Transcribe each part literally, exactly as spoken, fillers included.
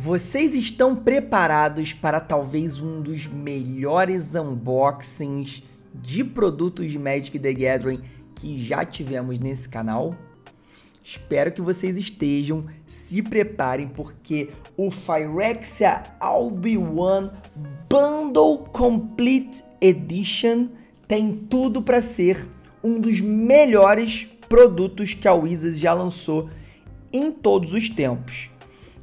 Vocês estão preparados para talvez um dos melhores unboxings de produtos de Magic the Gathering que já tivemos nesse canal? Espero que vocês estejam, se preparem, porque o Phyrexia All Be One Bundle Complete Edition tem tudo para ser um dos melhores produtos que a Wizards já lançou em todos os tempos.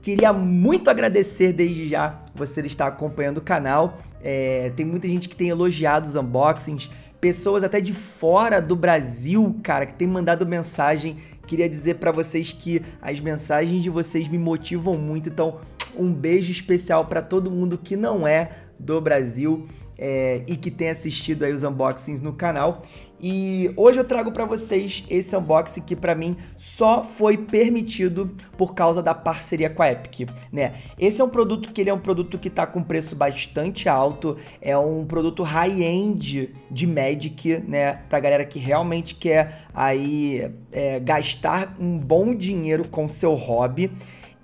Queria muito agradecer desde já você estar acompanhando o canal. É, tem muita gente que tem elogiado os unboxings, pessoas até de fora do Brasil, cara, que tem mandado mensagem. Queria dizer para vocês que as mensagens de vocês me motivam muito, então um beijo especial para todo mundo que não é do Brasil é, e que tem assistido aí os unboxings no canal. E hoje eu trago para vocês esse unboxing que para mim só foi permitido por causa da parceria com a Epic, né? Esse é um produto que ele é um produto que tá com preço bastante alto, é um produto high-end de Magic, né? Pra galera que realmente quer aí é, gastar um bom dinheiro com seu hobby.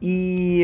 E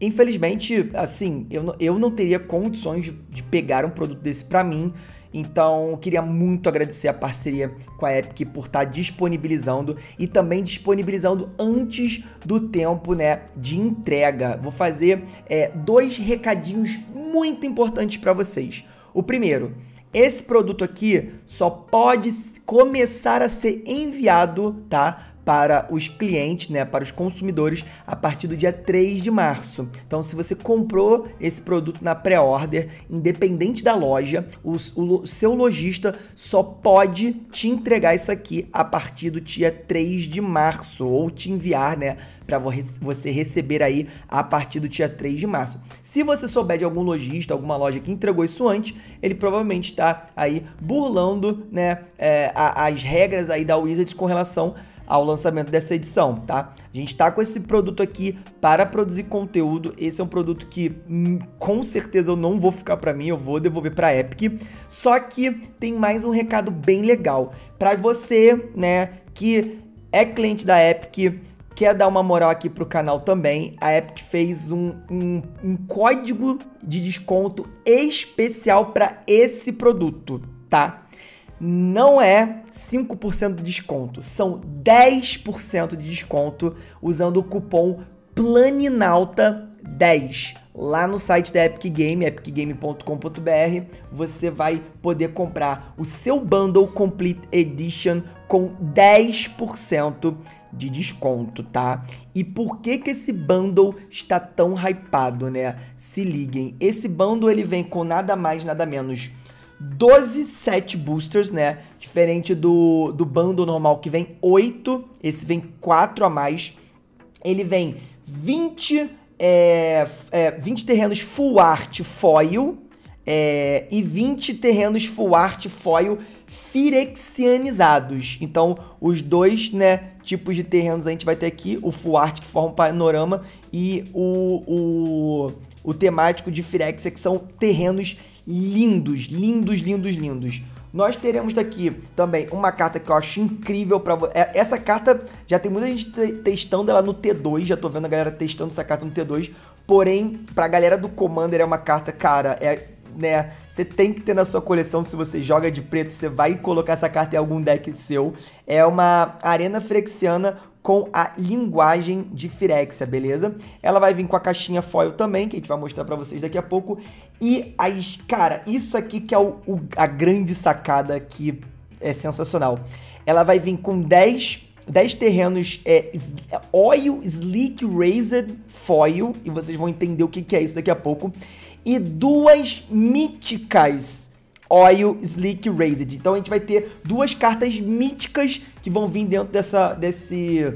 infelizmente, assim, eu não, eu não teria condições de, de pegar um produto desse para mim. Então, eu queria muito agradecer a parceria com a Epic por estar disponibilizando e também disponibilizando antes do tempo, né, de entrega. Vou fazer é, dois recadinhos muito importantes para vocês. O primeiro, esse produto aqui só pode começar a ser enviado, tá? Para os clientes, né, para os consumidores, a partir do dia três de março. Então, se você comprou esse produto na pré-order, independente da loja, o, o seu lojista só pode te entregar isso aqui a partir do dia três de março, ou te enviar, né, para você receber aí a partir do dia três de março. Se você souber de algum lojista, alguma loja que entregou isso antes, ele provavelmente está aí burlando, né, é, a, as regras aí da Wizards com relação ao lançamento dessa edição, tá? A gente tá com esse produto aqui para produzir conteúdo. Esse é um produto que com certeza eu não vou ficar para mim, eu vou devolver para a Epic. Só que tem mais um recado bem legal para você, né, que é cliente da Epic, quer dar uma moral aqui pro canal também. A Epic fez um, um, um código de desconto especial para esse produto, tá? Não é cinco por cento de desconto, são dez por cento de desconto usando o cupom PLANINALTA dez. Lá no site da Epic Game, epic game ponto com ponto br, você vai poder comprar o seu Bundle Complete Edition com dez por cento de desconto, tá? E por que que esse bundle está tão hypado, né? Se liguem, esse bundle ele vem com nada mais, nada menos doze set boosters, né? Diferente do, do bundle normal que vem oito, esse vem quatro a mais. Ele vem vinte, é, é, vinte terrenos full art foil é, e vinte terrenos full art foil firexianizados. Então, os dois, né, tipos de terrenos a gente vai ter aqui, o full art que forma um panorama e o, o, o temático de Phyrexia, que são terrenos lindos, lindos, lindos, lindos. Nós teremos daqui também uma carta que eu acho incrível pra você. Essa carta já tem muita gente te testando ela no T dois, já tô vendo a galera testando essa carta no T dois, porém, pra galera do Commander é uma carta, cara, é, né, você tem que ter na sua coleção. Se você joga de preto, você vai colocar essa carta em algum deck seu. É uma arena phyrexiana com a linguagem de Phyrexia, beleza? Ela vai vir com a caixinha foil também, que a gente vai mostrar pra vocês daqui a pouco. E, as, cara, isso aqui que é o, o, a grande sacada, que é sensacional. Ela vai vir com dez, dez terrenos é, Oil Slick Raised Foil, e vocês vão entender o que, que é isso daqui a pouco. E duas míticas Oil Slick Raised. Então a gente vai ter duas cartas míticas que vão vir dentro dessa, desse,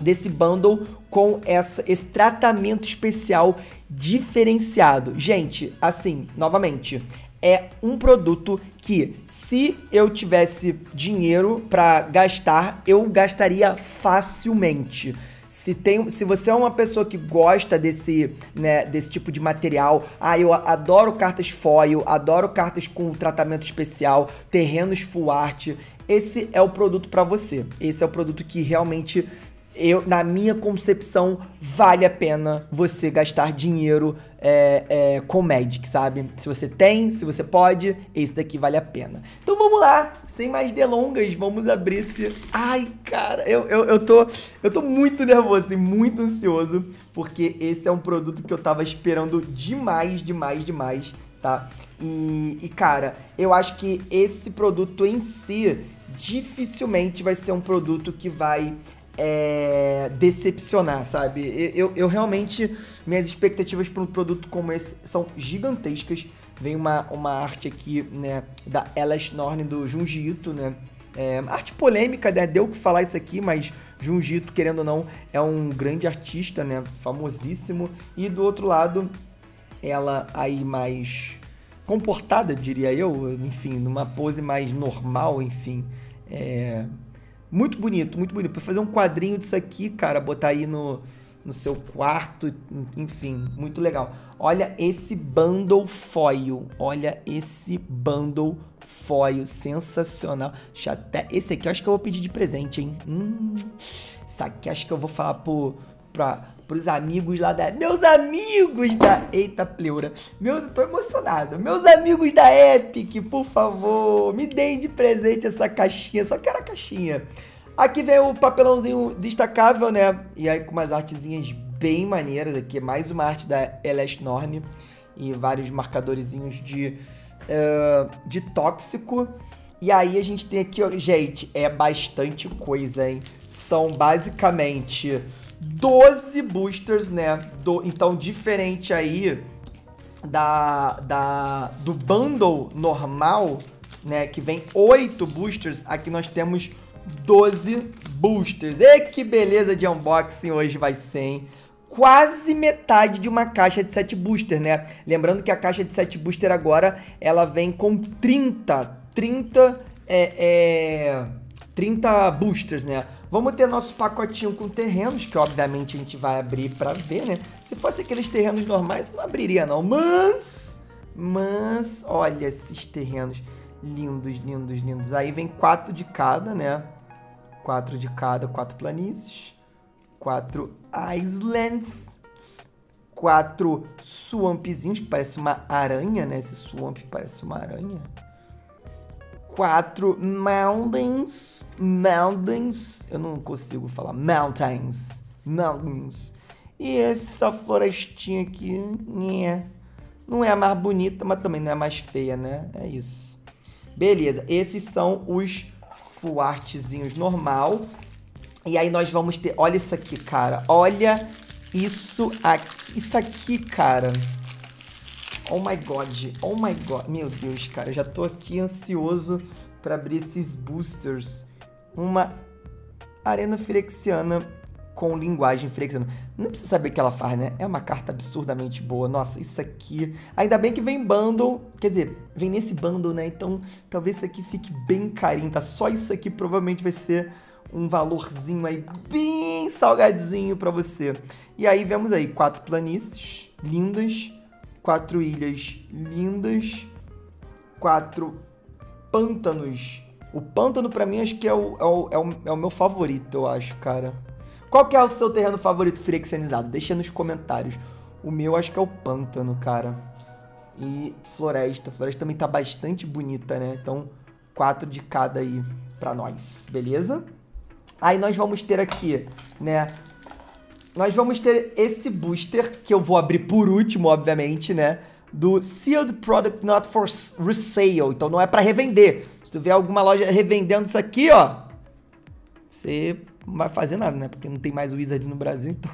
desse bundle com essa, esse tratamento especial diferenciado. Gente, assim, novamente, é um produto que, se eu tivesse dinheiro para gastar, eu gastaria facilmente. Se, tem, se você é uma pessoa que gosta desse, né, desse tipo de material, ah, eu adoro cartas foil, adoro cartas com tratamento especial, terrenos full art, esse é o produto para você. Esse é o produto que realmente Eu, na minha concepção, vale a pena você gastar dinheiro é, é, com Magic, sabe? Se você tem, se você pode, esse daqui vale a pena. Então vamos lá, sem mais delongas, vamos abrir esse... Ai, cara, eu, eu, eu, tô, eu tô muito nervoso e muito ansioso, porque esse é um produto que eu tava esperando demais, demais, demais, tá? E, e cara, eu acho que esse produto em si dificilmente vai ser um produto que vai... É, decepcionar, sabe? Eu, eu, eu realmente, minhas expectativas para um produto como esse são gigantescas. Vem uma, uma arte aqui, né, da Elesh Norn, do Junji Ito, né? É, arte polêmica, né? Deu o que falar isso aqui, mas Junji Ito, querendo ou não, é um grande artista, né? Famosíssimo. E do outro lado, ela aí mais comportada, diria eu, enfim, numa pose mais normal, enfim, é... Muito bonito, muito bonito. Pra fazer um quadrinho disso aqui, cara, botar aí no, no seu quarto, enfim, muito legal. Olha esse bundle foil, olha esse bundle foil, sensacional. Até, esse aqui eu acho que eu vou pedir de presente, hein? Hum, isso aqui acho que eu vou falar pro... pra pros amigos lá da... Meus amigos da... Eita, pleura. Meu, eu tô emocionado. Meus amigos da Epic, por favor, me deem de presente essa caixinha. Só quero a caixinha. Aqui vem o papelãozinho destacável, né? E aí com umas artezinhas bem maneiras aqui. Mais uma arte da Elesh Norn. E vários marcadorzinhos de... Uh, de tóxico. E aí a gente tem aqui... Ó, gente, é bastante coisa, hein? São basicamente... doze boosters, né? Do, então, diferente aí da, da, do bundle normal, né? Que vem oito boosters. Aqui nós temos doze boosters. E que beleza de unboxing hoje vai ser, hein? Quase metade de uma caixa de sete booster, né? Lembrando que a caixa de sete booster agora, ela vem com trinta, trinta, é, é, trinta boosters, né? Vamos ter nosso pacotinho com terrenos, que obviamente a gente vai abrir pra ver, né? Se fosse aqueles terrenos normais, não abriria não. Mas, mas, olha esses terrenos lindos, lindos, lindos. Aí vem quatro de cada, né? Quatro de cada, quatro planícies. Quatro islands. Quatro swampzinhos, que parece uma aranha, né? Esse swamp parece uma aranha. Quatro mountains, mountains, eu não consigo falar, mountains, mountains. E essa florestinha aqui, não é a mais bonita, mas também não é a mais feia, né? É isso. Beleza, esses são os full artzinhos normal. E aí nós vamos ter, olha isso aqui, cara, olha isso aqui, isso aqui, cara. Oh my god, oh my god, meu Deus, cara, eu já tô aqui ansioso pra abrir esses boosters. Uma arena firexiana com linguagem firexiana. Não precisa saber o que ela faz, né? É uma carta absurdamente boa. Nossa, isso aqui... Ainda bem que vem bundle, quer dizer, vem nesse bundle, né? Então, talvez isso aqui fique bem carinho, tá? Só isso aqui provavelmente vai ser um valorzinho aí bem salgadinho pra você. E aí, vemos aí, quatro planícies lindas. Quatro ilhas lindas, quatro pântanos. O pântano, pra mim, acho que é o, é o, é o, é o meu favorito, eu acho, cara. Qual que é o seu terreno favorito firexianizado? Deixa nos comentários. O meu, acho que é o pântano, cara. E floresta. A floresta também tá bastante bonita, né? Então, quatro de cada aí pra nós, beleza? Aí nós vamos ter aqui, né... Nós vamos ter esse booster, que eu vou abrir por último, obviamente, né? Do Sealed Product Not For Resale. Então não é pra revender. Se tu vê alguma loja revendendo isso aqui, ó, você não vai fazer nada, né? Porque não tem mais Wizards no Brasil, então...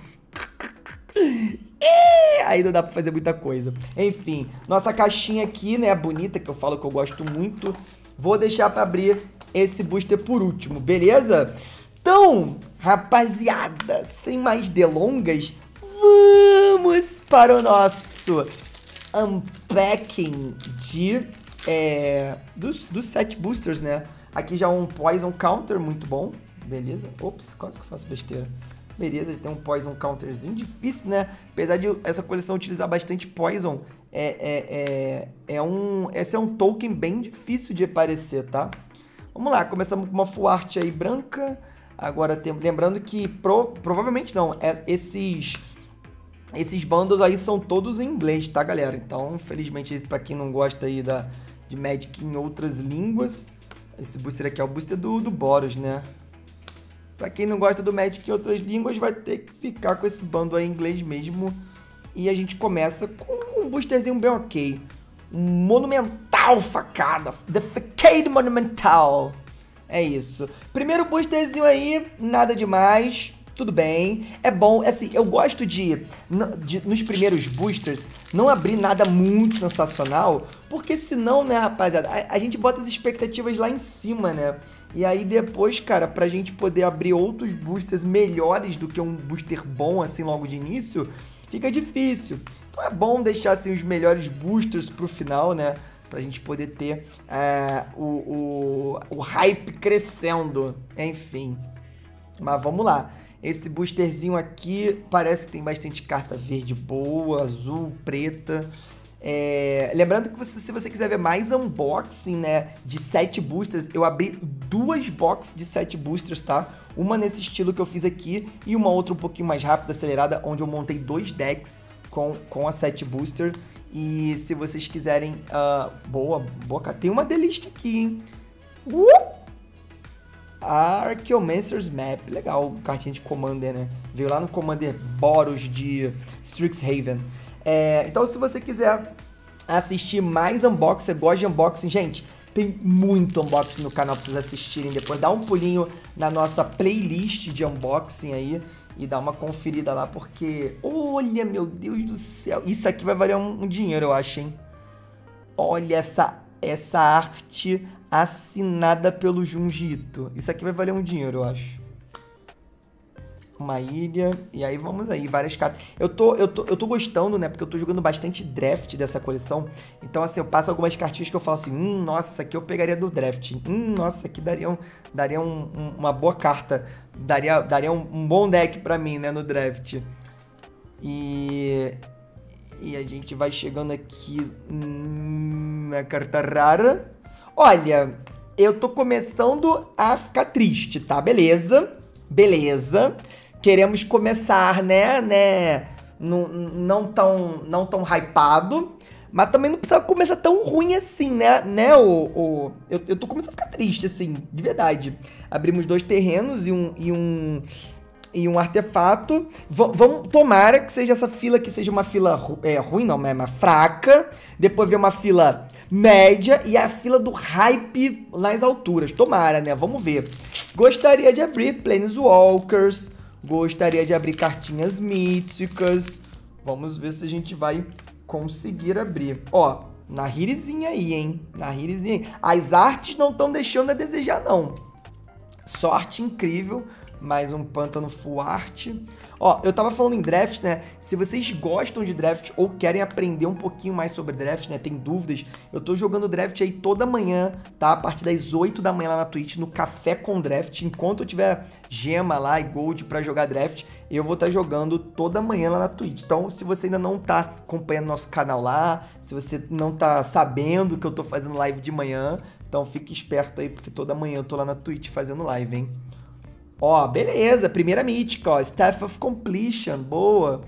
E aí não dá pra fazer muita coisa. Enfim, nossa caixinha aqui, né? Bonita, que eu falo que eu gosto muito. Vou deixar pra abrir esse booster por último, beleza? Então, rapaziada, sem mais delongas, vamos para o nosso unpacking de, é, dos, dos sete boosters, né? Aqui já um Poison Counter muito bom, beleza? Ops, quase que eu faço besteira. Beleza, tem um Poison Counterzinho difícil, né? Apesar de essa coleção utilizar bastante Poison, é, é, é, é um, esse é um token bem difícil de aparecer, tá? Vamos lá, começamos com uma full art aí branca. Agora, tem, lembrando que pro, provavelmente não, é, esses, esses bundles aí são todos em inglês, tá, galera? Então, infelizmente, para quem não gosta aí da, de Magic em outras línguas, esse booster aqui é o booster do, do Boros, né? Pra quem não gosta do Magic em outras línguas, vai ter que ficar com esse bundle aí em inglês mesmo. E a gente começa com um boosterzinho bem ok. Um monumental facada. The Facade Monumental. É isso. Primeiro boosterzinho aí, nada demais. Tudo bem. É bom, assim, eu gosto de, de nos primeiros boosters, não abrir nada muito sensacional. Porque senão, né, rapaziada, a, a gente bota as expectativas lá em cima, né? E aí depois, cara, pra gente poder abrir outros boosters melhores do que um booster bom, assim, logo de início, fica difícil. Então é bom deixar, assim, os melhores boosters pro final, né? Pra gente poder ter é, o, o, o hype crescendo. Enfim. Mas vamos lá. Esse boosterzinho aqui parece que tem bastante carta verde boa, azul, preta... É, lembrando que você, se você quiser ver mais unboxing, né, de sete boosters, eu abri duas boxes de sete boosters, tá? Uma nesse estilo que eu fiz aqui e uma outra um pouquinho mais rápida, acelerada, onde eu montei dois decks com, com a sete booster. E se vocês quiserem... Uh, boa, boa, tem uma delista aqui, hein? Uh! Archeomancer's Map, legal, cartinha de Commander, né? Veio lá no Commander Boros de Strixhaven. É, então, se você quiser assistir mais unboxing, gosta de unboxing, gente, tem muito unboxing no canal pra vocês assistirem. Depois dá um pulinho na nossa playlist de unboxing aí e dá uma conferida lá, porque... Olha, meu Deus do céu! Isso aqui vai valer um, um dinheiro, eu acho, hein? Olha essa, essa arte assinada pelo Junji Ito. Isso aqui vai valer um dinheiro, eu acho. Uma ilha, e aí vamos aí, várias cartas. Eu tô, eu, tô, eu tô gostando, né, porque eu tô jogando bastante draft dessa coleção. Então, assim, eu passo algumas cartinhas que eu falo assim, hum, nossa, isso aqui eu pegaria do draft. Hum, nossa, isso aqui daria, um, daria um, um, uma boa carta. Daria, daria um, um bom deck pra mim, né, no draft. E... E a gente vai chegando aqui... Hum, a carta rara. Olha, eu tô começando a ficar triste, tá? Beleza, beleza. Queremos começar, né, né, não, não, tão, não tão hypado, mas também não precisa começar tão ruim assim, né, né, o, o, eu, eu tô começando a ficar triste, assim, de verdade. Abrimos dois terrenos e um, e um, e um artefato. V vamos, tomara que seja essa fila, que seja uma fila ru é, ruim, não, é uma fraca, depois vem uma fila média e a fila do hype nas alturas, tomara, né, vamos ver. Gostaria de abrir Planeswalkers, gostaria de abrir cartinhas míticas. Vamos ver se a gente vai conseguir abrir. Ó, na hirizinha aí, hein? Na hirizinha aí. As artes não estão deixando a desejar, não. Sorte incrível. Mais um pântano full art. Ó, eu tava falando em draft, né? Se vocês gostam de draft ou querem aprender um pouquinho mais sobre draft, né? Tem dúvidas? Eu tô jogando draft aí toda manhã, tá? A partir das oito da manhã lá na Twitch, no Café com Draft. Enquanto eu tiver gema lá e gold pra jogar draft, eu vou estar tá jogando toda manhã lá na Twitch. Então, se você ainda não tá acompanhando nosso canal lá, se você não tá sabendo que eu tô fazendo live de manhã, então fique esperto aí, porque toda manhã eu tô lá na Twitch fazendo live, hein? Ó, beleza, primeira mítica, ó, Staff of Completion, boa.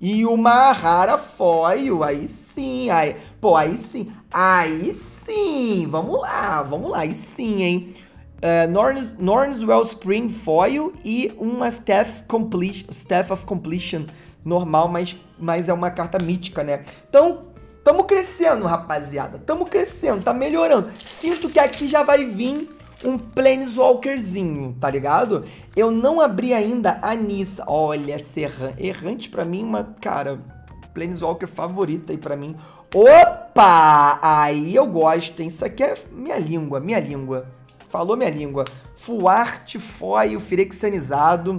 E uma rara foil, aí sim, aí, pô, aí sim, aí sim, vamos lá, vamos lá, aí sim, hein. Uh, Norn's, Norn's Wellspring foil e uma Staff, complete, Staff of Completion normal, mas, mas é uma carta mítica, né. Então, tamo crescendo, rapaziada, tamo crescendo, tá melhorando. Sinto que aqui já vai vir... um Planeswalkerzinho, tá ligado? Eu não abri ainda a Nissa. Olha, Serran. Errante pra mim, uma, cara, Planeswalker favorita aí pra mim. Opa! Aí eu gosto, hein? Isso aqui é minha língua, minha língua. Falou minha língua. Full art, foil, firexianizado.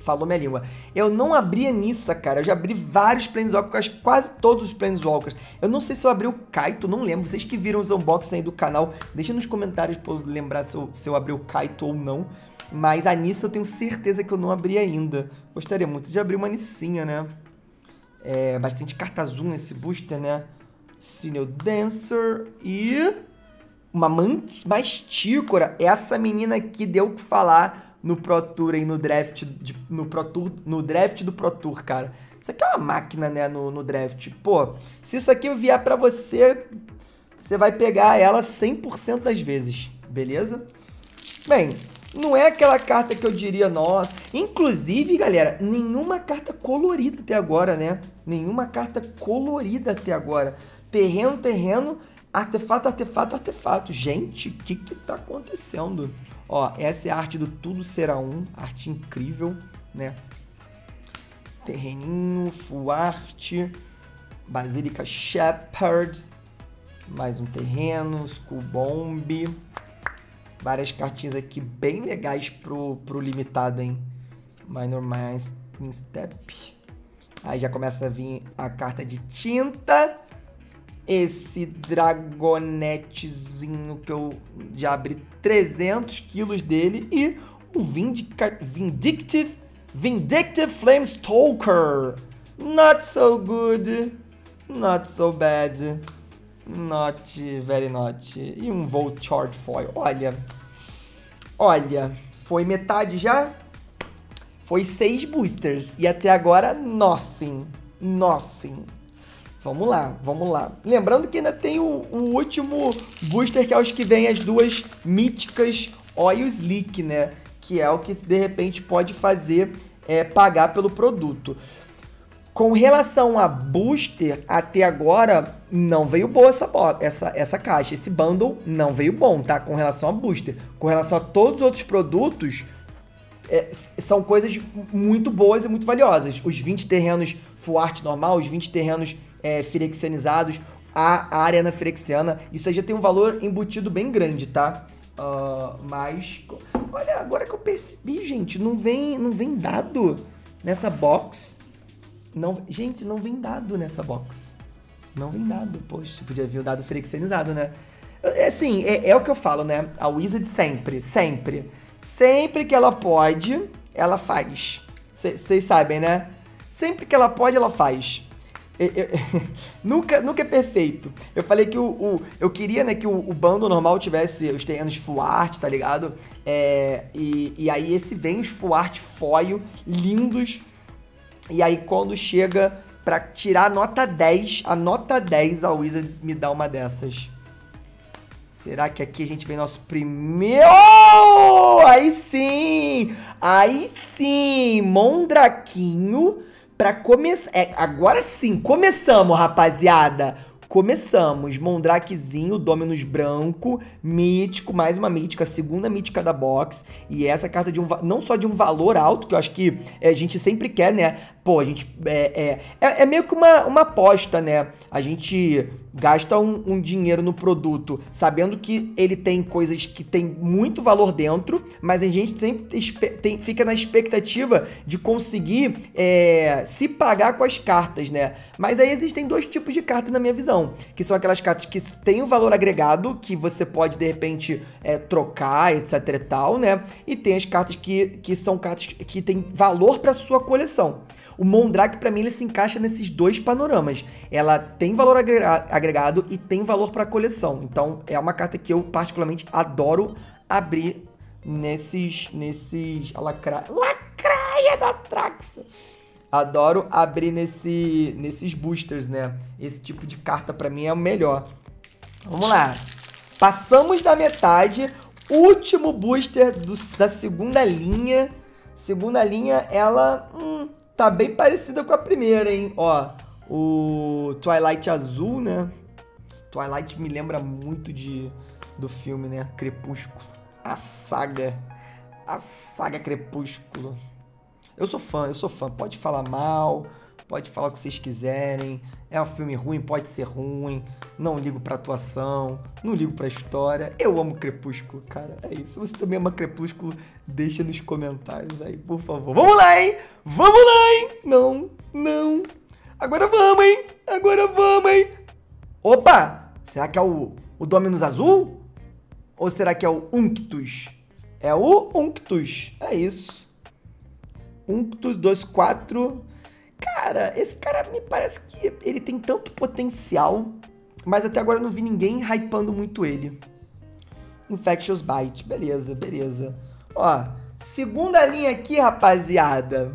Falou minha língua. Eu não abri a Nissa, cara. Eu já abri vários Planeswalkers, quase todos os Planeswalkers. Eu não sei se eu abri o Kaito, não lembro. Vocês que viram os unboxing aí do canal, deixa nos comentários pra eu lembrar se eu, se eu abri o Kaito ou não. Mas a Nissa eu tenho certeza que eu não abri ainda. Gostaria muito de abrir uma Nissinha, né? É, bastante carta azul nesse booster, né? Sinel Dancer e... uma Masticora. Essa menina aqui deu o que falar... no Pro Tour e no draft, de, no, Pro Tour, no draft do Pro Tour, cara. Isso aqui é uma máquina, né, no, no draft. Pô, se isso aqui vier pra você, você vai pegar ela cem por cento das vezes, beleza? Bem, não é aquela carta que eu diria, nossa... Inclusive, galera, nenhuma carta colorida até agora, né? Nenhuma carta colorida até agora. Terreno, terreno, artefato, artefato, artefato. Gente, o que que tá acontecendo? Ó, essa é a arte do Tudo Será Um. Arte incrível, né? Terreninho, full arte, Basílica Shepherds, mais um terreno, Skull Bomb, várias cartinhas aqui bem legais pro, pro limitado, hein? Minor Mind Step. Aí já começa a vir a carta de tinta, esse dragonetezinho que eu já abri trezentos quilos dele e o Vindica Vindictive Vindictive Flame Stalker. Not so good, not so bad, not very not. E um Vulture Foil. Olha, olha, foi metade já? Foi seis boosters e até agora nothing, nothing. Vamos lá, vamos lá. Lembrando que ainda tem o, o último booster, que é os que vem as duas míticas Oil Slick, né? Que é o que, de repente, pode fazer é, pagar pelo produto. Com relação a booster, até agora, não veio boa essa, essa, essa caixa. Esse bundle não veio bom, tá? Com relação a booster. Com relação a todos os outros produtos, é, são coisas muito boas e muito valiosas. Os vinte terrenos full art normal, os vinte terrenos é, firexianizados, a, a arena firexiana. Isso aí já tem um valor embutido bem grande, tá? Uh, mas... Olha, agora que eu percebi, gente, não vem, não vem dado nessa box. Não, gente, não vem dado nessa box. Não vem dado. Poxa, podia vir o dado firexianizado, né? Assim, é, é o que eu falo, né? A Wizard sempre, sempre. Sempre que ela pode, ela faz. Vocês sabem, né? Sempre que ela pode, ela faz. Eu, eu, nunca, nunca é perfeito. Eu falei que o, o eu queria, né, que o, o bando normal tivesse os terrenos full art, tá ligado? É, e, e aí esse vem os full art foil lindos. E aí quando chega pra tirar a nota dez, a nota dez a Wizards me dá uma dessas. Será que aqui a gente vem nosso primeiro? Oh, aí sim! Aí sim! Mondraquinho. Pra começar... É, agora sim, começamos, rapaziada. Começamos. Mondrakezinho, Dominus branco, mítico, mais uma mítica, a segunda mítica da box. E essa carta de um... Não só de um valor alto, que eu acho que a gente sempre quer, né? Pô, a gente... É, é, é meio que uma, uma aposta, né? A gente gasta um, um dinheiro no produto, sabendo que ele tem coisas que tem muito valor dentro, mas a gente sempre tem, fica na expectativa de conseguir é, se pagar com as cartas, né? Mas aí existem dois tipos de carta na minha visão, que são aquelas cartas que têm um valor agregado, que você pode, de repente, é, trocar, etc e tal, né? E tem as cartas que, que são cartas que têm valor para sua coleção. O Mondrak, pra mim, ele se encaixa nesses dois panoramas. Ela tem valor agregado e tem valor pra coleção. Então, é uma carta que eu, particularmente, adoro abrir nesses... nesses a lacra... Lacraia da Traxa! Adoro abrir nesse, nesses boosters, né? Esse tipo de carta, pra mim, é o melhor. Vamos lá. Passamos da metade. Último booster do, da segunda linha. Segunda linha, ela... Hum, tá bem parecida com a primeira, hein? Ó, o Twilight Azul, né? Twilight me lembra muito de, do filme, né? Crepúsculo. A saga. A saga Crepúsculo. Eu sou fã, eu sou fã. Pode falar mal, pode falar o que vocês quiserem. É um filme ruim, pode ser ruim. Não ligo pra atuação, não ligo pra história. Eu amo Crepúsculo, cara. É isso. Se você também ama Crepúsculo, deixa nos comentários aí, por favor. Vamos lá, hein? Vamos lá, hein? Não, não. Agora vamos, hein? Agora vamos, hein? Opa! Será que é o, o Dominus Azul? Ou será que é o Unctus? É o Unctus. É isso. Unctus dois quatro... Cara, esse cara me parece que ele tem tanto potencial, mas até agora eu não vi ninguém hypando muito ele. Infectious Bite, beleza, beleza. Ó, Segunda linha aqui, rapaziada.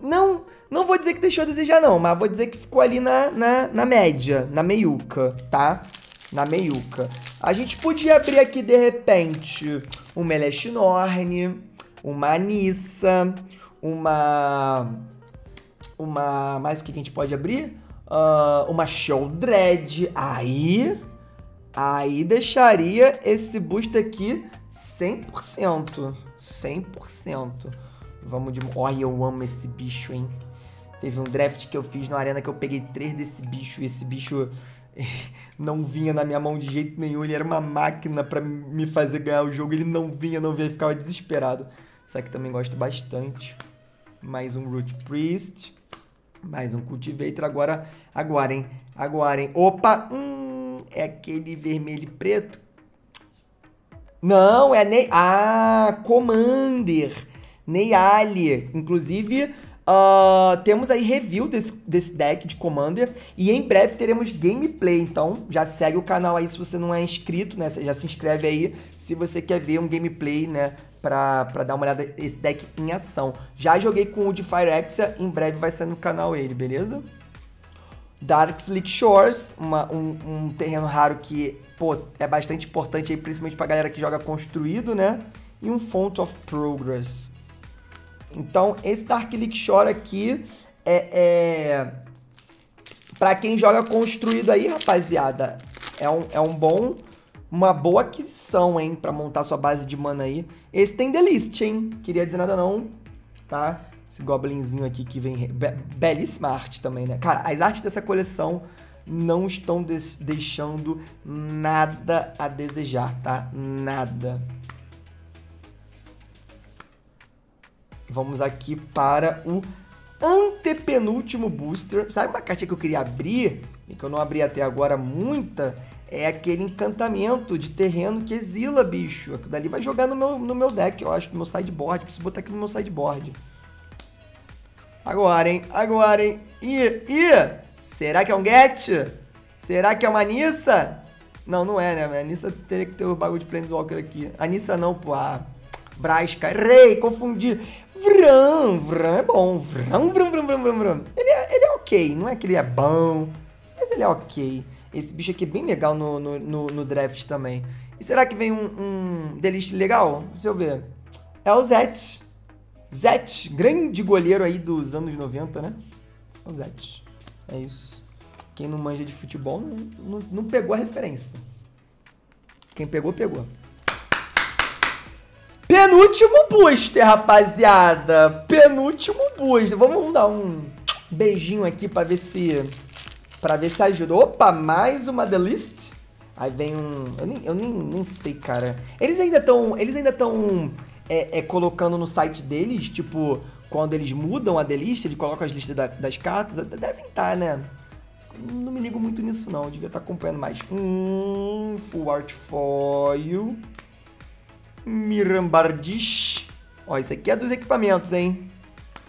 Não, não vou dizer que deixou a desejar, não. Mas vou dizer que ficou ali na, na, na média, na meiuca, tá? Na meiuca. A gente podia abrir aqui, de repente, uma Elesh Norn, uma Nissa, uma... Uma... Mais o que a gente pode abrir? Uh, uma Show Dread. Aí... Aí deixaria esse boost aqui cem por cento. cem por cento. Vamos de... Olha, eu amo esse bicho, hein? Teve um draft que eu fiz na arena que eu peguei três desse bicho. E esse bicho não vinha na minha mão de jeito nenhum. Ele era uma máquina pra me fazer ganhar o jogo. Ele não vinha, não vinha. Ficava desesperado. Isso aqui também gosto bastante. Mais um Root Priest. Mais um Cultivator. Agora, agora, hein? Agora, hein? Opa! Hum! É aquele vermelho e preto? Não, é Ney... Ah, Commander. Neyali. Inclusive, uh, temos aí review desse, desse deck de Commander. E em breve teremos gameplay. Então, já segue o canal aí se você não é inscrito, né? Já se inscreve aí se você quer ver um gameplay, né? Pra, pra dar uma olhada nesse deck em ação. Já joguei com o de Phyrexia. Em breve vai sair no canal ele, beleza? Dark Slick Shores, uma, um, um terreno raro que, pô, é bastante importante aí, principalmente pra galera que joga construído, né? E um Fount of Progress. Então, esse Dark Slick Shore aqui é, é... pra quem joga construído aí, rapaziada, é um, é um bom... Uma boa aquisição, hein? Pra montar sua base de mana aí. Esse tem The List, hein? Queria dizer nada não, tá? Esse goblinzinho aqui que vem... Be belíssima arte também, né? Cara, as artes dessa coleção não estão deixando nada a desejar, tá? Nada. Vamos aqui para o antepenúltimo booster. Sabe uma cartinha que eu queria abrir? E que eu não abri até agora muita? É aquele encantamento de terreno que exila, bicho. Aquilo dali vai jogar no meu, no meu deck, eu acho, no meu sideboard. Preciso botar aqui no meu sideboard. Agora, hein? Agora, hein? Ih, ih! Será que é um get? Será que é uma Nissa? Não, não é, né? A Nissa teria que ter o bagulho de Planeswalker aqui. A Nissa não, pô. A Vraska. Errei, confundi. Vran, Vran é bom. Vran, Vran, Vran, Vran, Vran, Vran. Ele é, ele é ok. Não é que ele é bom, mas ele é ok. Esse bicho aqui é bem legal no, no, no, no draft também. E será que vem um, um delist legal? Deixa eu ver. É o Zet. Zet, grande goleiro aí dos anos noventa, né? É o Zet. É isso. Quem não manja de futebol não, não, não pegou a referência. Quem pegou, pegou. Penúltimo booster, rapaziada. Penúltimo booster. Vamos dar um beijinho aqui pra ver se... Pra ver se ajuda. Opa, mais uma The List. Aí vem um... Eu nem, eu nem, nem sei, cara. Eles ainda estão... Eles ainda estão... É, é colocando no site deles, tipo, quando eles mudam a The List, eles colocam as listas da, das cartas, devem estar, né? Não me ligo muito nisso, não. Eu devia estar acompanhando mais. Hum, Full Art Foil. Mirambardish. Ó, isso aqui é dos equipamentos, hein?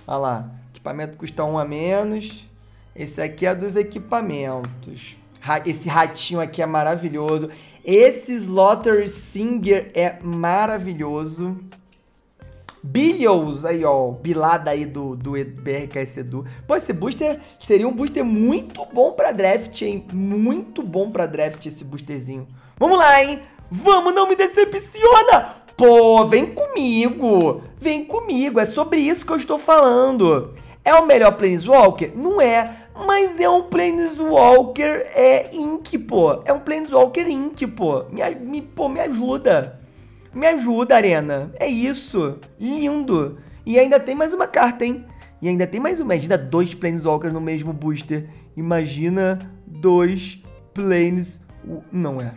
Olha lá. Equipamento custa um a menos. Esse aqui é dos equipamentos. Esse ratinho aqui é maravilhoso. Esse Slaughter Singer é maravilhoso. Billions, aí ó, bilada aí do, do B R K S Edu. Pô, esse booster seria um booster muito bom pra draft, hein? Muito bom pra draft esse boosterzinho. Vamos lá, hein? Vamos, não me decepciona! Pô, vem comigo! Vem comigo, é sobre isso que eu estou falando. É o melhor Planeswalker? Não é. Mas é um Planeswalker é, Ink, pô. É um Planeswalker Ink, pô. Me, me, pô, me ajuda. Me ajuda, Arena. É isso. Lindo. E ainda tem mais uma carta, hein? E ainda tem mais uma. Imagina dois Planeswalkers no mesmo booster. Imagina dois Planes... Não é.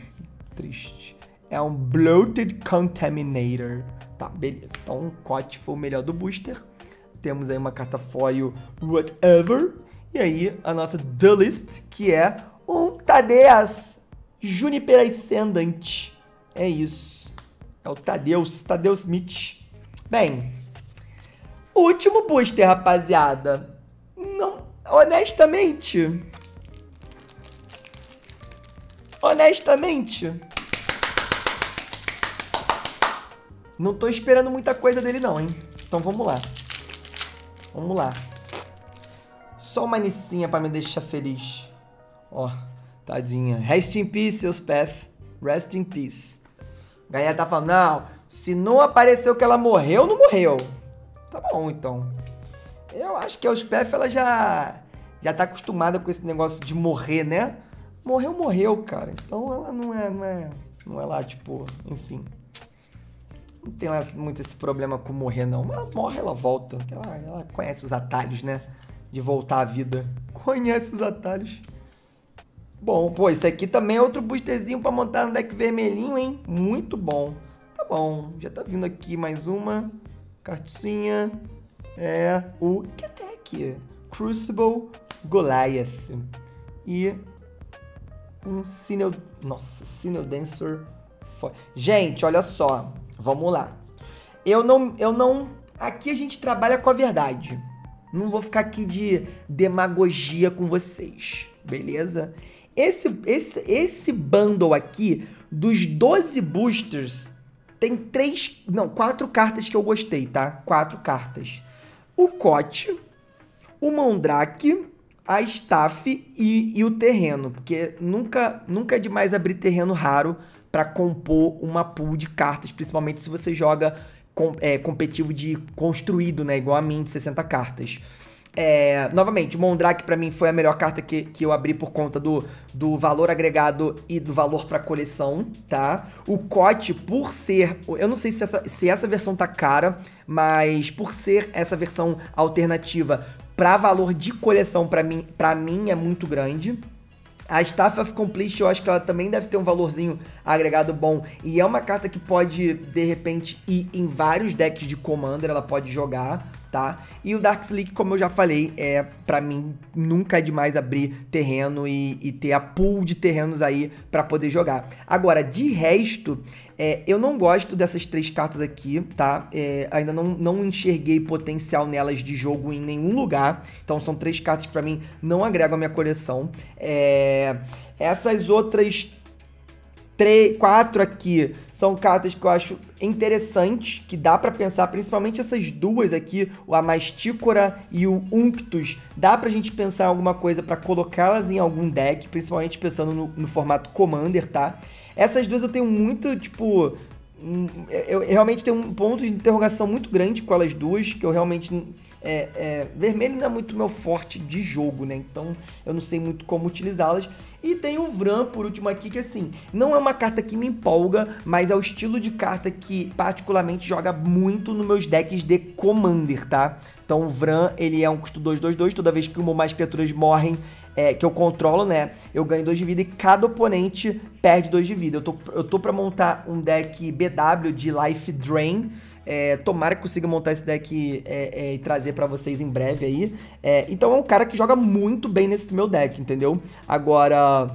Triste. É um Bloated Contaminator. Tá, beleza. Então, o Cote foi o melhor do booster. Temos aí uma carta foil whatever. E aí, a nossa The List, que é um Tadeus Juniper Ascendant. É isso. É o Tadeus, Tadeus Smith. Bem, último booster, rapaziada. Não, honestamente... Honestamente... Não tô esperando muita coisa dele não, hein? Então vamos lá. Vamos lá. Só uma Nissinha pra me deixar feliz. Ó, tadinha. Rest in peace, seus Path. Rest in peace. A galera tá falando, não, se não apareceu que ela morreu, não morreu. Tá bom, então. Eu acho que a Elspeth, ela já, já tá acostumada com esse negócio de morrer, né? Morreu, morreu, cara. Então ela não é, não é, não é lá, tipo, enfim. Não tem lá muito esse problema com morrer, não. Ela morre, ela volta. Ela, ela conhece os atalhos, né? De voltar à vida. Conhece os atalhos. Bom, pô, isso aqui também é outro boosterzinho pra montar no deck vermelhinho, hein? Muito bom. Tá bom, já tá vindo aqui mais uma cartinha. É o... que deck? Crucible Goliath. E... um Sinel... nossa, Sinel Dancer... Gente, olha só. Vamos lá. Eu não... eu não... aqui a gente trabalha com a verdade. Não vou ficar aqui de demagogia com vocês. Beleza? Esse, esse, esse bundle aqui, dos doze boosters, tem três, não, quatro cartas que eu gostei, tá? Quatro cartas. O Cote, o Mondrak, a Staff e, e o Terreno. Porque nunca, nunca é demais abrir terreno raro para compor uma pool de cartas, principalmente se você joga com, é, competitivo de construído, né? Igual a mim, de sessenta cartas. É, novamente, o Mondrak pra mim foi a melhor carta que, que eu abri por conta do, do valor agregado e do valor pra coleção, tá? O Cote, por ser... eu não sei se essa, se essa versão tá cara, mas por ser essa versão alternativa pra valor de coleção, pra mim, pra mim é muito grande. A Staff of Completion, eu acho que ela também deve ter um valorzinho agregado bom. E é uma carta que pode, de repente, ir em vários decks de Commander, ela pode jogar, tá? E o Dark Slick, como eu já falei, é, pra mim, nunca é demais abrir terreno e, e ter a pool de terrenos aí pra poder jogar. Agora, de resto, é, eu não gosto dessas três cartas aqui, tá? É, ainda não, não enxerguei potencial nelas de jogo em nenhum lugar. Então, são três cartas que pra mim não agregam a minha coleção. É, essas outras... três, quatro aqui são cartas que eu acho interessantes, que dá pra pensar, principalmente essas duas aqui, a Masticora e o Unctus, dá pra gente pensar em alguma coisa pra colocá-las em algum deck, principalmente pensando no, no formato Commander, tá? Essas duas eu tenho muito, tipo... eu realmente tenho um ponto de interrogação muito grande com elas duas, que eu realmente... É, é, vermelho não é muito meu forte de jogo, né? Então eu não sei muito como utilizá-las. E tem o Vran, por último aqui, que assim, não é uma carta que me empolga, mas é o estilo de carta que particularmente joga muito nos meus decks de Commander, tá? Então o Vran, ele é um custo dois, dois, dois, toda vez que uma ou mais criaturas morrem, é, que eu controlo, né? Eu ganho dois de vida e cada oponente perde dois de vida. Eu tô, eu tô pra montar um deck B W de Life Drain. É, tomara que consiga montar esse deck é, é, e trazer pra vocês em breve aí. É, então é um cara que joga muito bem nesse meu deck, entendeu? Agora...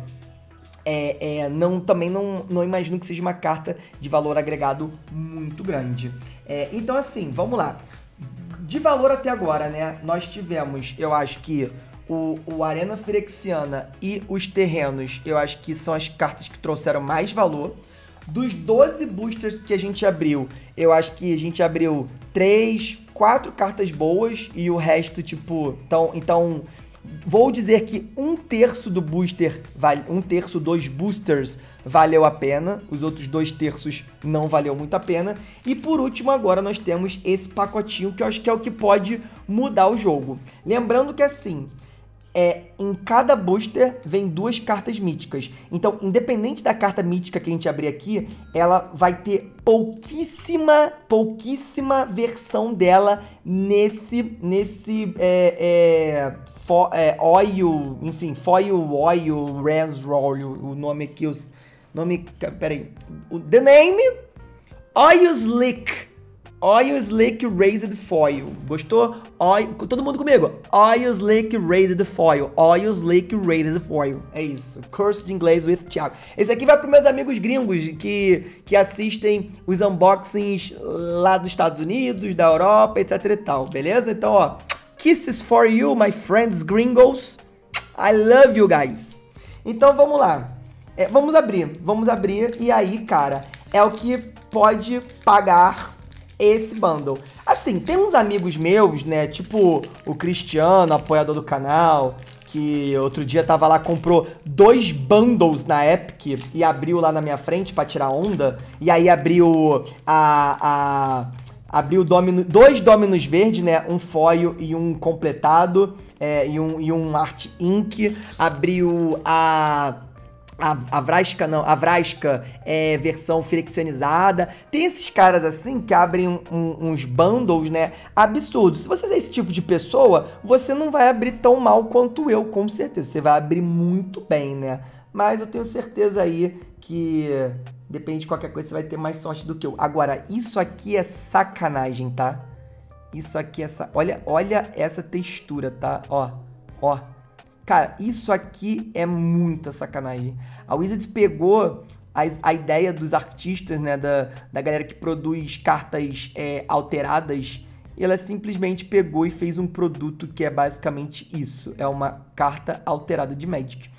É, é, não, também não, não imagino que seja uma carta de valor agregado muito grande. É, então assim, vamos lá. De valor até agora, né? Nós tivemos, eu acho que... O, o Arena Phyrexiana e os Terrenos, eu acho que são as cartas que trouxeram mais valor. Dos doze boosters que a gente abriu, eu acho que a gente abriu três, quatro cartas boas e o resto, tipo... Então, então vou dizer que um terço do booster, um terço dos boosters valeu a pena. Os outros dois terços não valeu muito a pena. E por último, agora nós temos esse pacotinho que eu acho que é o que pode mudar o jogo. Lembrando que assim... É, em cada booster vem duas cartas míticas. Então, independente da carta mítica que a gente abrir aqui, ela vai ter pouquíssima, pouquíssima versão dela nesse, nesse é, é, fo, é, oil, enfim, foil, oil, raised roll, o nome aqui, o nome, peraí, o, the name, Oil Slick, Oil Slick Raised Foil. Gostou? Oil... Todo mundo comigo. Oil Slick Raised Foil. Oil Slick Raised Foil. É isso. Cursed English with Thiago. Esse aqui vai para meus amigos gringos que, que assistem os unboxings lá dos Estados Unidos, da Europa, etc e tal. Beleza? Então, ó. Kisses for you, my friends gringos. I love you guys. Então, vamos lá. É, vamos abrir. Vamos abrir. E aí, cara, é o que pode pagar... esse bundle. Assim, tem uns amigos meus, né, tipo o Cristiano, apoiador do canal, que outro dia tava lá, comprou dois bundles na Epic e abriu lá na minha frente pra tirar onda. E aí abriu a... a abriu domino, dois Dominus verdes, né? Um foil e um completado, é, e, um, e um Art Ink. Abriu a... A, a Vraska, não, a Vraska é versão firexianizada. Tem esses caras assim que abrem um, um, uns bundles, né, absurdos. Se você é esse tipo de pessoa, você não vai abrir tão mal quanto eu, com certeza. Você vai abrir muito bem, né? Mas eu tenho certeza aí que, depende de qualquer coisa, você vai ter mais sorte do que eu. Agora, isso aqui é sacanagem, tá? Isso aqui é... Sa... Olha, olha essa textura, tá? Ó, ó. Cara, isso aqui é muita sacanagem. A Wizards pegou a, a ideia dos artistas, né? Da, da galera que produz cartas é, alteradas. E ela simplesmente pegou e fez um produto que é basicamente isso. É uma carta alterada de Magic.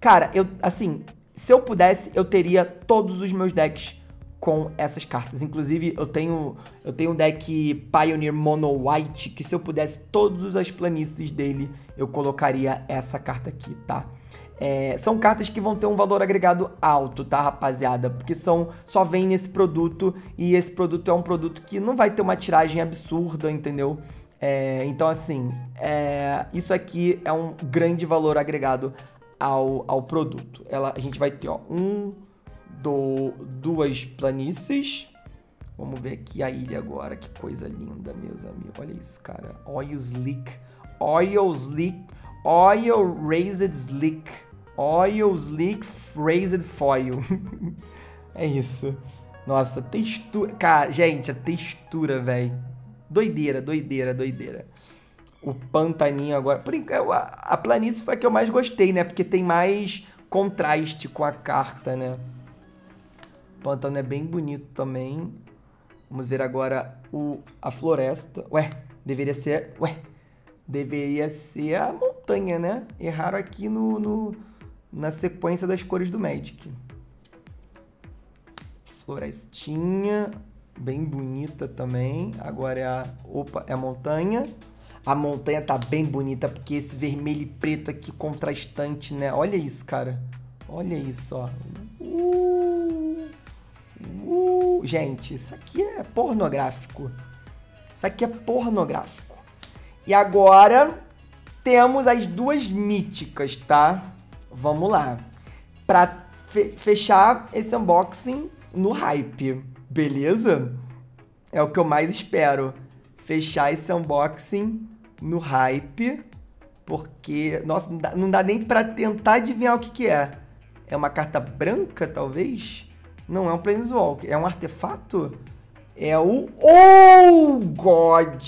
Cara, eu, assim, se eu pudesse, eu teria todos os meus decks com essas cartas. Inclusive, eu tenho, eu tenho um deck Pioneer Mono White, que se eu pudesse, todas as planícies dele, eu colocaria essa carta aqui, tá? É, são cartas que vão ter um valor agregado alto, tá, rapaziada? Porque são, só vem nesse produto, e esse produto é um produto que não vai ter uma tiragem absurda, entendeu? É, então, assim, é, isso aqui é um grande valor agregado ao, ao produto. Ela, a gente vai ter, ó, um... Do, duas planícies. Vamos ver aqui a ilha agora. Que coisa linda, meus amigos. Olha isso, cara. Oil Slick. Oil Slick. Oil Raised Slick. Oil Slick Raised Foil. É isso. Nossa, textura. Cara, gente, a textura, velho. Doideira, doideira, doideira. O pantaninho agora. Por enquanto, a planície foi a que eu mais gostei, né? Porque tem mais contraste com a carta, né? O pântano é bem bonito também. Vamos ver agora o, a floresta. Ué, deveria ser... Ué, deveria ser a montanha, né? Erraram aqui no, no, na sequência das cores do Magic. Florestinha. Bem bonita também. Agora é a... Opa, é a montanha. A montanha tá bem bonita, porque esse vermelho e preto aqui contrastante, né? Olha isso, cara. Olha isso, ó. Uh! Uh, gente, isso aqui é pornográfico. Isso aqui é pornográfico. E agora temos as duas míticas, tá? Vamos lá. Pra fe fechar esse unboxing no hype, beleza? É o que eu mais espero. Fechar esse unboxing no hype. Porque, nossa, não dá, não dá nem pra tentar adivinhar o que que é. É uma carta branca, talvez? Não é um Planeswalker, é um artefato? É o... Oh, God!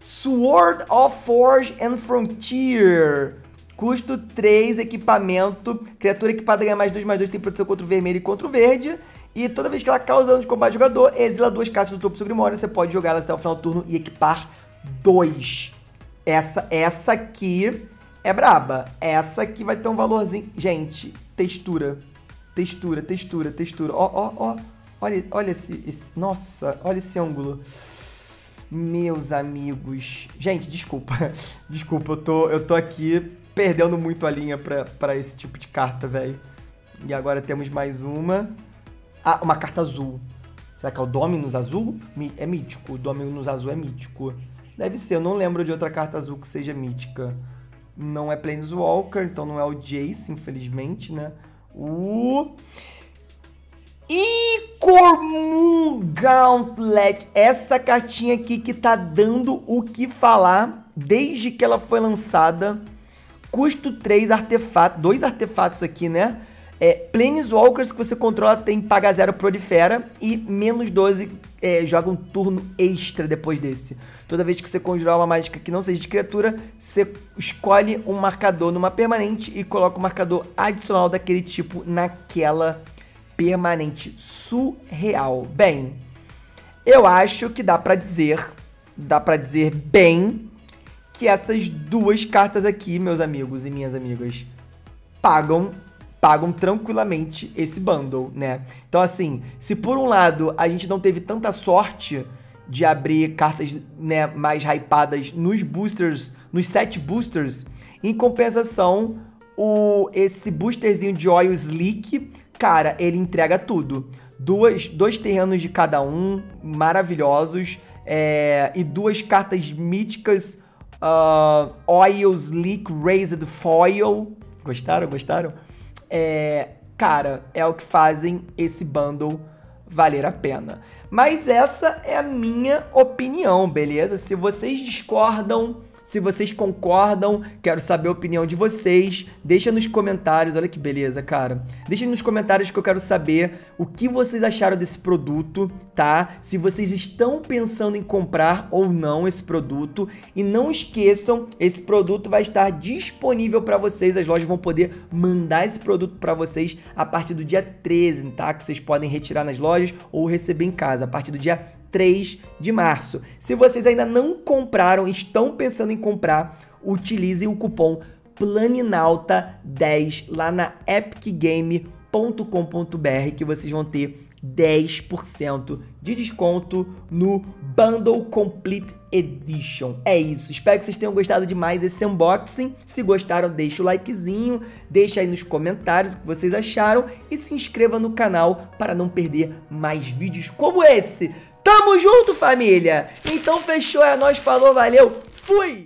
Sword of Forge and Frontier. Custo três, equipamento. Criatura equipada ganha mais dois, mais dois, tem proteção contra o vermelho e contra o verde. E toda vez que ela causa dano de combate ao jogador, exila duas cartas do topo do seu grimório. Você pode jogá-las até o final do turno e equipar dois. Essa, essa aqui é braba. Essa aqui vai ter um valorzinho... Gente, textura... Textura, textura, textura. Ó, ó, ó. Olha, olha esse, esse... Nossa, olha esse ângulo. Meus amigos. Gente, desculpa. Desculpa, eu tô, eu tô aqui perdendo muito a linha pra, pra esse tipo de carta, velho. E agora temos mais uma. Ah, uma carta azul. Será que é o Dominus Azul? É mítico. O Dominus Azul é mítico. Deve ser. Eu não lembro de outra carta azul que seja mítica. Não é Planeswalker, então não é o Jace, infelizmente, né? O Icormun Gauntlet, essa cartinha aqui que tá dando o que falar desde que ela foi lançada. Custo três, artefato, dois artefatos aqui, né? É, Planeswalkers que você controla tem paga zero, prolifera e menos doze, é, joga um turno extra depois desse. Toda vez que você conjurar uma mágica que não seja de criatura, você escolhe um marcador numa permanente e coloca um marcador adicional daquele tipo naquela permanente. Surreal. Bem, eu acho que dá pra dizer, dá pra dizer bem, que essas duas cartas aqui, meus amigos e minhas amigas, pagam... pagam tranquilamente esse bundle, né? Então, assim, se por um lado a gente não teve tanta sorte de abrir cartas, né, mais hypadas nos boosters, nos sete boosters. Em compensação, o, esse boosterzinho de Oil Slick, cara, ele entrega tudo. Duas, dois terrenos de cada um, maravilhosos, é, e duas cartas míticas, uh, Oil Slick Raised Foil. Gostaram? Gostaram? É, cara, é o que fazem esse bundle valer a pena. Mas essa é a minha opinião, beleza? Se vocês discordam, se vocês concordam, quero saber a opinião de vocês. Deixa nos comentários, olha que beleza, cara. Deixa nos comentários que eu quero saber o que vocês acharam desse produto, tá? Se vocês estão pensando em comprar ou não esse produto. E não esqueçam, esse produto vai estar disponível para vocês. As lojas vão poder mandar esse produto para vocês a partir do dia treze, tá? Que vocês podem retirar nas lojas ou receber em casa a partir do dia três de março. Se vocês ainda não compraram, estão pensando em comprar, utilizem o cupom PLANINALTA dez lá na epic game ponto com ponto br que vocês vão ter dez por cento de desconto no Bundle Complete Edition. É isso, espero que vocês tenham gostado demais desse unboxing. Se gostaram, deixa o likezinho, deixa aí nos comentários o que vocês acharam e se inscreva no canal para não perder mais vídeos como esse. Tamo junto, família! Então fechou, é nóis, falou, valeu, fui!